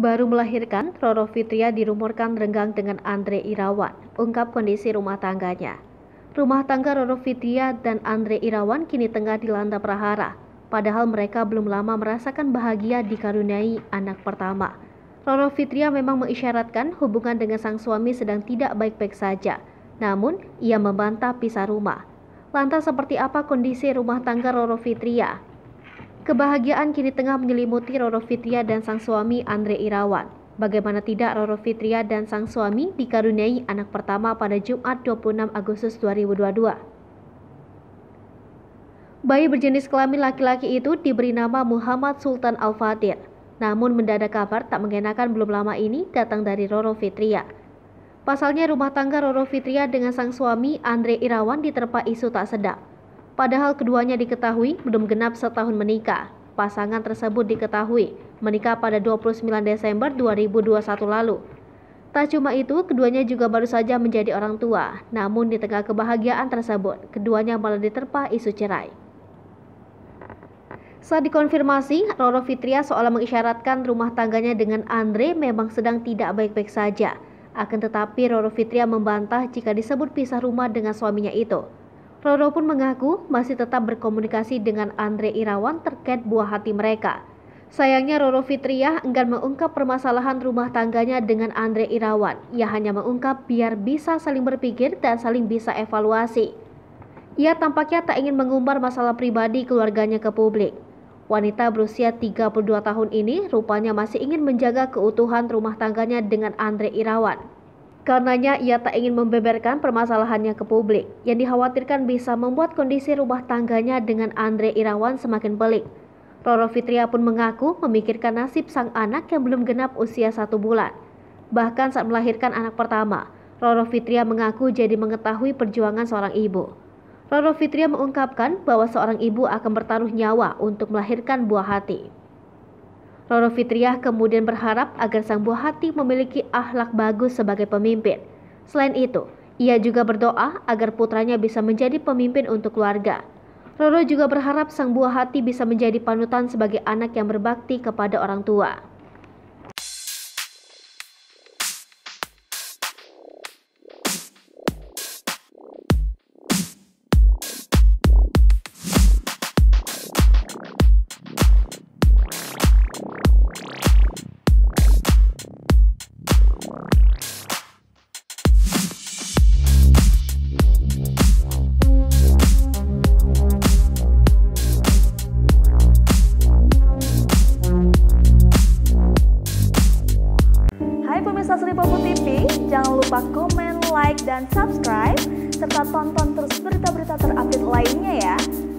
Baru melahirkan, Roro Fitria dirumorkan renggang dengan Andre Irawan, ungkap kondisi rumah tangganya. Rumah tangga Roro Fitria dan Andre Irawan kini tengah dilanda prahara, padahal mereka belum lama merasakan bahagia dikaruniai anak pertama. Roro Fitria memang mengisyaratkan hubungan dengan sang suami sedang tidak baik-baik saja, namun ia membantah pisah rumah. Lantas seperti apa kondisi rumah tangga Roro Fitria? Kebahagiaan kini tengah menyelimuti Roro Fitria dan sang suami Andre Irawan. Bagaimana tidak, Roro Fitria dan sang suami dikaruniai anak pertama pada Jumat 26 Agustus 2022. Bayi berjenis kelamin laki-laki itu diberi nama Muhammad Sultan Al-Fatir. Namun mendadak kabar tak mengenakan belum lama ini datang dari Roro Fitria. Pasalnya rumah tangga Roro Fitria dengan sang suami Andre Irawan diterpa isu tak sedap. Padahal keduanya diketahui belum genap setahun menikah. Pasangan tersebut diketahui menikah pada 29 Desember 2021 lalu. Tak cuma itu, keduanya juga baru saja menjadi orang tua. Namun di tengah kebahagiaan tersebut, keduanya malah diterpa isu cerai. Saat dikonfirmasi, Roro Fitria seolah mengisyaratkan rumah tangganya dengan Andre memang sedang tidak baik-baik saja. Akan tetapi Roro Fitria membantah jika disebut pisah rumah dengan suaminya itu. Roro pun mengaku masih tetap berkomunikasi dengan Andre Irawan terkait buah hati mereka. Sayangnya Roro Fitria enggan mengungkap permasalahan rumah tangganya dengan Andre Irawan. Ia hanya mengungkap biar bisa saling berpikir dan saling bisa evaluasi. Ia tampaknya tak ingin mengumbar masalah pribadi keluarganya ke publik. Wanita berusia 32 tahun ini rupanya masih ingin menjaga keutuhan rumah tangganya dengan Andre Irawan. Karenanya ia tak ingin membeberkan permasalahannya ke publik, yang dikhawatirkan bisa membuat kondisi rumah tangganya dengan Andre Irawan semakin pelik. Roro Fitria pun mengaku memikirkan nasib sang anak yang belum genap usia 1 bulan. Bahkan saat melahirkan anak pertama, Roro Fitria mengaku jadi mengetahui perjuangan seorang ibu. Roro Fitria mengungkapkan bahwa seorang ibu akan bertaruh nyawa untuk melahirkan buah hati. Roro Fitria kemudian berharap agar sang buah hati memiliki akhlak bagus sebagai pemimpin. Selain itu, ia juga berdoa agar putranya bisa menjadi pemimpin untuk keluarga. Roro juga berharap sang buah hati bisa menjadi panutan sebagai anak yang berbakti kepada orang tua. Jangan lupa komen, like, dan subscribe, serta tonton terus berita-berita terupdate lainnya ya.